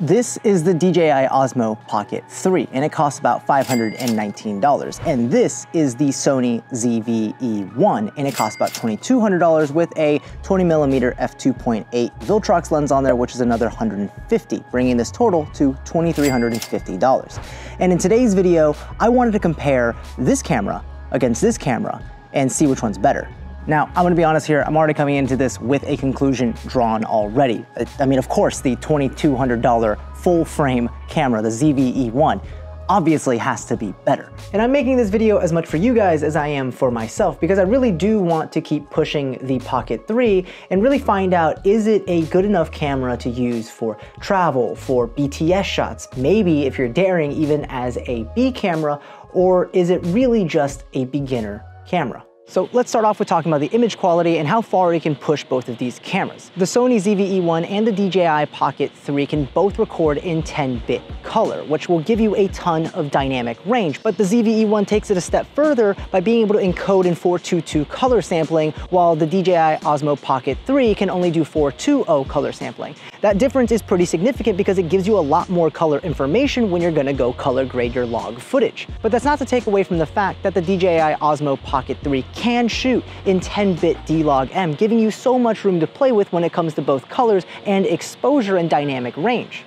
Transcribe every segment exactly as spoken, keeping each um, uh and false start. This is the D J I Osmo Pocket three, and it costs about five hundred nineteen dollars. And this is the Sony Z V E one, and it costs about twenty-two hundred dollars with a twenty millimeter f two point eight Viltrox lens on there, which is another one hundred fifty dollars, bringing this total to two thousand three hundred fifty dollars. And in today's video, I wanted to compare this camera against this camera and see which one's better. Now, I'm gonna be honest here, I'm already coming into this with a conclusion drawn already. I mean, of course, the twenty-two hundred dollar full frame camera, the Z V E one, obviously has to be better. And I'm making this video as much for you guys as I am for myself, because I really do want to keep pushing the Pocket three and really find out, is it a good enough camera to use for travel, for B T S shots, maybe if you're daring even as a B camera, or is it really just a beginner camera? So let's start off with talking about the image quality and how far it can push both of these cameras. The Sony Z V E one and the D J I Pocket three can both record in ten bit color, which will give you a ton of dynamic range. But the Z V E one takes it a step further by being able to encode in four two two color sampling, while the D J I Osmo Pocket three can only do four two zero color sampling. That difference is pretty significant because it gives you a lot more color information when you're gonna go color grade your log footage. But that's not to take away from the fact that the D J I Osmo Pocket three can shoot in ten bit D log M, giving you so much room to play with when it comes to both colors and exposure and dynamic range.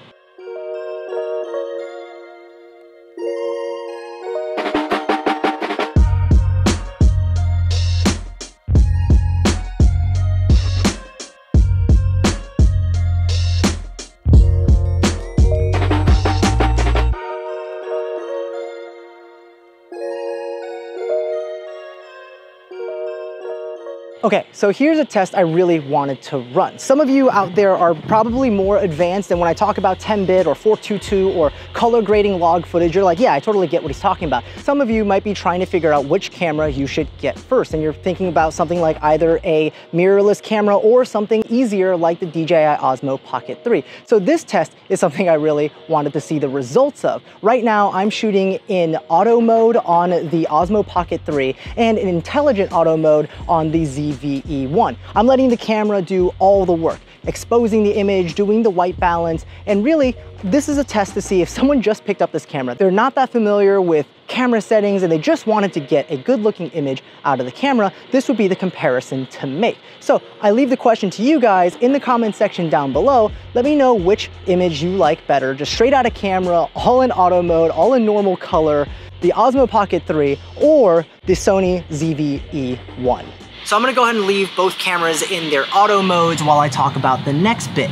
Okay, so here's a test I really wanted to run. Some of you out there are probably more advanced, and when I talk about ten bit or four two two or color grading log footage, you're like, yeah, I totally get what he's talking about. Some of you might be trying to figure out which camera you should get first, and you're thinking about something like either a mirrorless camera or something easier like the D J I Osmo Pocket three. So this test is something I really wanted to see the results of. Right now, I'm shooting in auto mode on the Osmo Pocket three and in intelligent auto mode on the Z Z V E one. I'm letting the camera do all the work, exposing the image, doing the white balance, and really, this is a test to see if someone just picked up this camera. They're not that familiar with camera settings and they just wanted to get a good looking image out of the camera. This would be the comparison to make. So I leave the question to you guys in the comment section down below. Let me know which image you like better, just straight out of camera, all in auto mode, all in normal color, the Osmo Pocket three or the Sony Z V E one. So I'm gonna go ahead and leave both cameras in their auto modes while I talk about the next bit,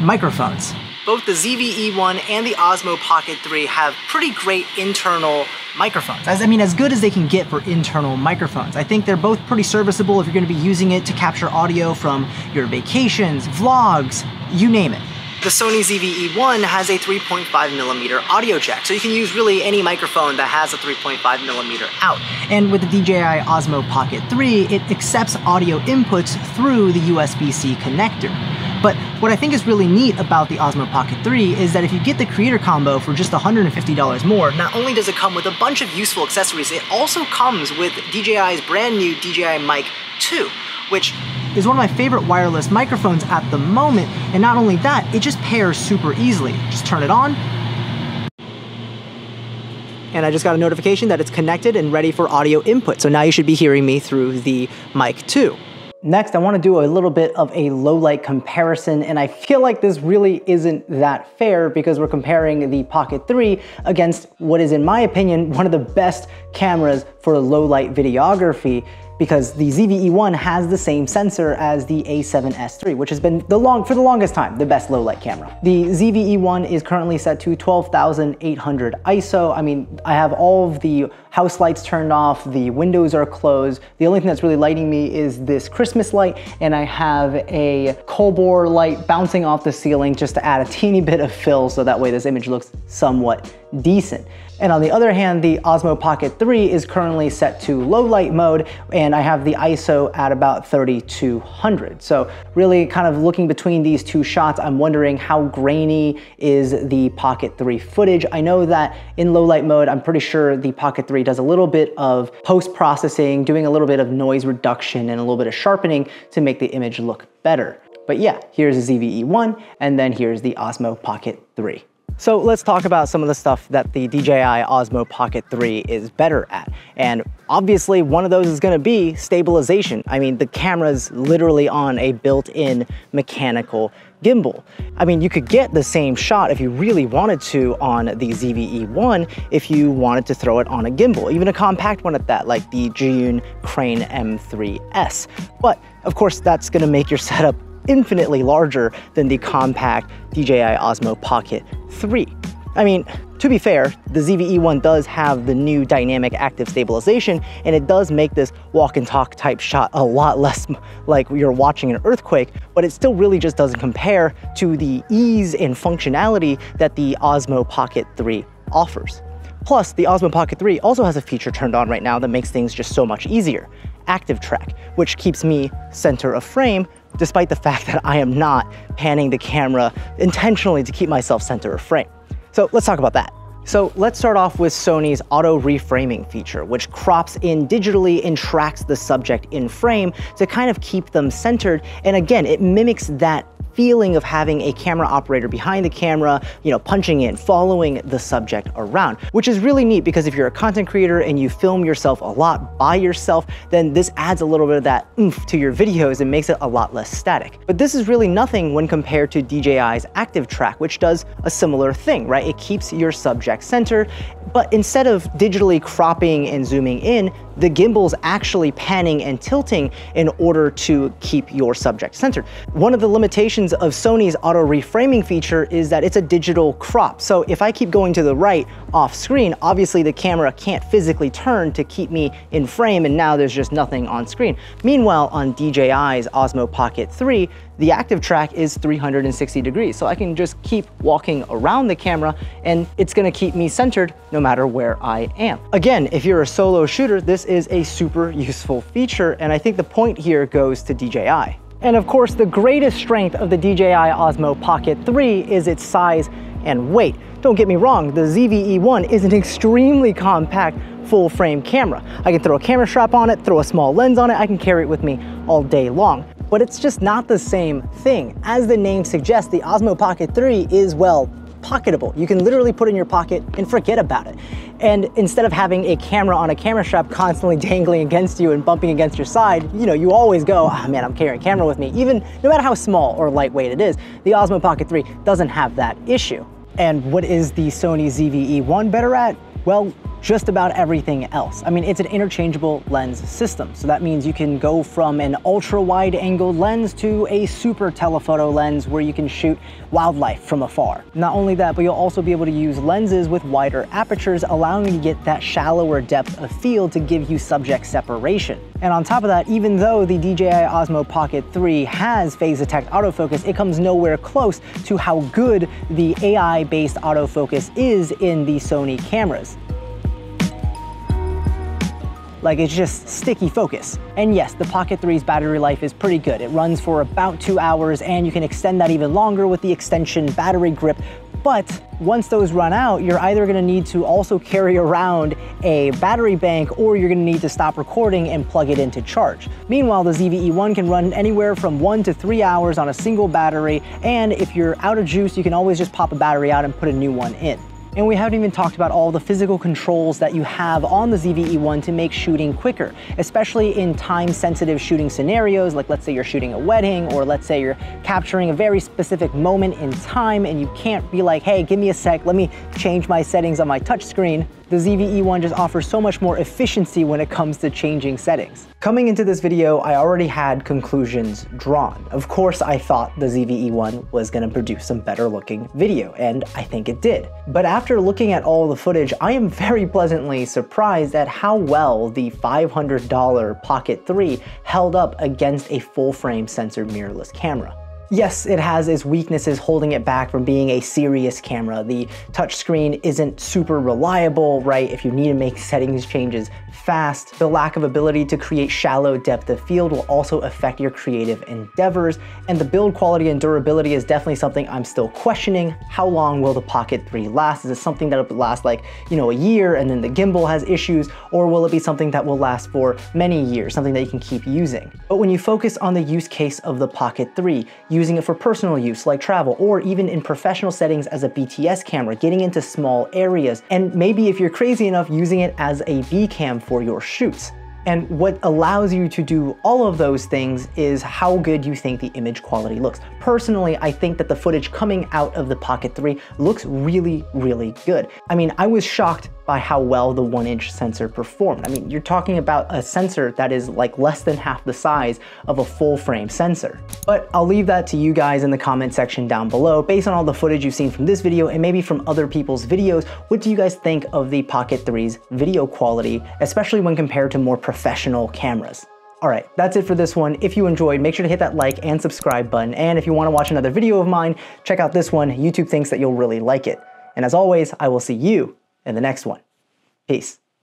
microphones. Both the Z V E one and the Osmo Pocket three have pretty great internal microphones. As, I mean, as good as they can get for internal microphones. I think they're both pretty serviceable if you're gonna be using it to capture audio from your vacations, vlogs, you name it. The Sony Z V E one has a three point five millimeter audio jack, so you can use really any microphone that has a three point five millimeter out. And with the D J I Osmo Pocket three, it accepts audio inputs through the U S B C connector. But what I think is really neat about the Osmo Pocket three is that if you get the Creator Combo for just one hundred fifty dollars more, not only does it come with a bunch of useful accessories, it also comes with D J I's brand new D J I Mic two, which is one of my favorite wireless microphones at the moment. And not only that, it just pairs super easily. Just turn it on. And I just got a notification that it's connected and ready for audio input. So now you should be hearing me through the Mic two. Next, I want to do a little bit of a low light comparison, and I feel like this really isn't that fair because we're comparing the Pocket three against what is, in my opinion, one of the best cameras for low light videography, because the Z V E one has the same sensor as the A seven S three, which has been the long, for the longest time, the best low light camera. The Z V E one is currently set to twelve thousand eight hundred I S O. I mean, I have all of the house lights turned off, the windows are closed. The only thing that's really lighting me is this Christmas light, and I have a Colbor light bouncing off the ceiling just to add a teeny bit of fill so that way this image looks somewhat decent. And on the other hand, the Osmo Pocket three is currently set to low light mode, and I have the I S O at about thirty-two hundred. So really kind of looking between these two shots, I'm wondering how grainy is the Pocket three footage. I know that in low light mode, I'm pretty sure the Pocket three does a little bit of post-processing, doing a little bit of noise reduction and a little bit of sharpening to make the image look better. But yeah, here's the Z V E one, and then here's the Osmo Pocket three. So let's talk about some of the stuff that the D J I Osmo Pocket three is better at. And obviously one of those is gonna be stabilization. I mean, the camera's literally on a built-in mechanical gimbal. I mean, you could get the same shot if you really wanted to on the Z V E one if you wanted to throw it on a gimbal, even a compact one at that, like the Zhiyun Crane M three S. But of course, that's gonna make your setup infinitely larger than the compact D J I Osmo Pocket three. I mean, to be fair, the Z V E one does have the new dynamic active stabilization, and it does make this walk and talk type shot a lot less like you're watching an earthquake, but it still really just doesn't compare to the ease and functionality that the Osmo Pocket three offers. Plus, the Osmo Pocket three also has a feature turned on right now that makes things just so much easier, ActiveTrack, which keeps me center of frame, despite the fact that I am not panning the camera intentionally to keep myself center of frame. So let's talk about that. So let's start off with Sony's auto reframing feature, which crops in digitally and tracks the subject in frame to kind of keep them centered. And again, it mimics that feeling of having a camera operator behind the camera, you know, punching in, following the subject around, which is really neat because if you're a content creator and you film yourself a lot by yourself, then this adds a little bit of that oomph to your videos and makes it a lot less static. But this is really nothing when compared to D J I's ActiveTrack, which does a similar thing, right? It keeps your subject centered, but instead of digitally cropping and zooming in, the gimbal's actually panning and tilting in order to keep your subject centered. One of the limitations of Sony's auto reframing feature is that it's a digital crop. So if I keep going to the right off screen, obviously the camera can't physically turn to keep me in frame, and now there's just nothing on screen. Meanwhile, on D J I's Osmo Pocket three, the active track is three hundred sixty degrees. So I can just keep walking around the camera and it's gonna keep me centered no matter where I am. Again, if you're a solo shooter, this is a super useful feature. And I think the point here goes to D J I. And of course, the greatest strength of the D J I Osmo Pocket three is its size and weight. Don't get me wrong, the Z V E one is an extremely compact full frame camera. I can throw a camera strap on it, throw a small lens on it, I can carry it with me all day long. But it's just not the same thing. As the name suggests, the Osmo Pocket three is, well, pocketable. You can literally put it in your pocket and forget about it. And instead of having a camera on a camera strap constantly dangling against you and bumping against your side, you know, you always go, ah, man, I'm carrying a camera with me. Even no matter how small or lightweight it is, the Osmo Pocket three doesn't have that issue. And what is the Sony Z V E one better at? Well, just about everything else. I mean, it's an interchangeable lens system. So that means you can go from an ultra wide angle lens to a super telephoto lens where you can shoot wildlife from afar. Not only that, but you'll also be able to use lenses with wider apertures, allowing you to get that shallower depth of field to give you subject separation. And on top of that, even though the D J I Osmo Pocket three has phase detect autofocus, it comes nowhere close to how good the A I-based autofocus is in the Sony cameras. Like, it's just sticky focus. And yes, the Pocket three's battery life is pretty good. It runs for about two hours and you can extend that even longer with the extension battery grip. But once those run out, you're either gonna need to also carry around a battery bank or you're gonna need to stop recording and plug it in to charge. Meanwhile, the Z V E one can run anywhere from one to three hours on a single battery. And if you're out of juice, you can always just pop a battery out and put a new one in. And we haven't even talked about all the physical controls that you have on the Z V E one to make shooting quicker, especially in time-sensitive shooting scenarios, like let's say you're shooting a wedding, or let's say you're capturing a very specific moment in time and you can't be like, hey, give me a sec, let me change my settings on my touchscreen. The Z V E one just offers so much more efficiency when it comes to changing settings. Coming into this video, I already had conclusions drawn. Of course, I thought the Z V E one was gonna produce some better looking video, and I think it did. But after looking at all the footage, I am very pleasantly surprised at how well the five hundred dollar Pocket three held up against a full frame sensor mirrorless camera. Yes, it has its weaknesses holding it back from being a serious camera. The touchscreen isn't super reliable, right? If you need to make settings changes, fast. The lack of ability to create shallow depth of field will also affect your creative endeavors, and the build quality and durability is definitely something I'm still questioning. How long will the Pocket three last? Is it something that will last like, you know, a year and then the gimbal has issues, or will it be something that will last for many years, something that you can keep using? But when you focus on the use case of the Pocket three, using it for personal use like travel, or even in professional settings as a B T S camera, getting into small areas, and maybe if you're crazy enough, using it as a B cam for your shoots. And what allows you to do all of those things is how good you think the image quality looks. Personally, I think that the footage coming out of the Pocket three looks really, really good. I mean, I was shocked by how well the one inch sensor performed. I mean, you're talking about a sensor that is like less than half the size of a full frame sensor. But I'll leave that to you guys in the comment section down below. Based on all the footage you've seen from this video and maybe from other people's videos, what do you guys think of the Pocket three's video quality, especially when compared to more professional cameras? All right, that's it for this one. If you enjoyed, make sure to hit that like and subscribe button. And if you want to watch another video of mine, check out this one. YouTube thinks that you'll really like it. And as always, I will see you in the next one. Peace.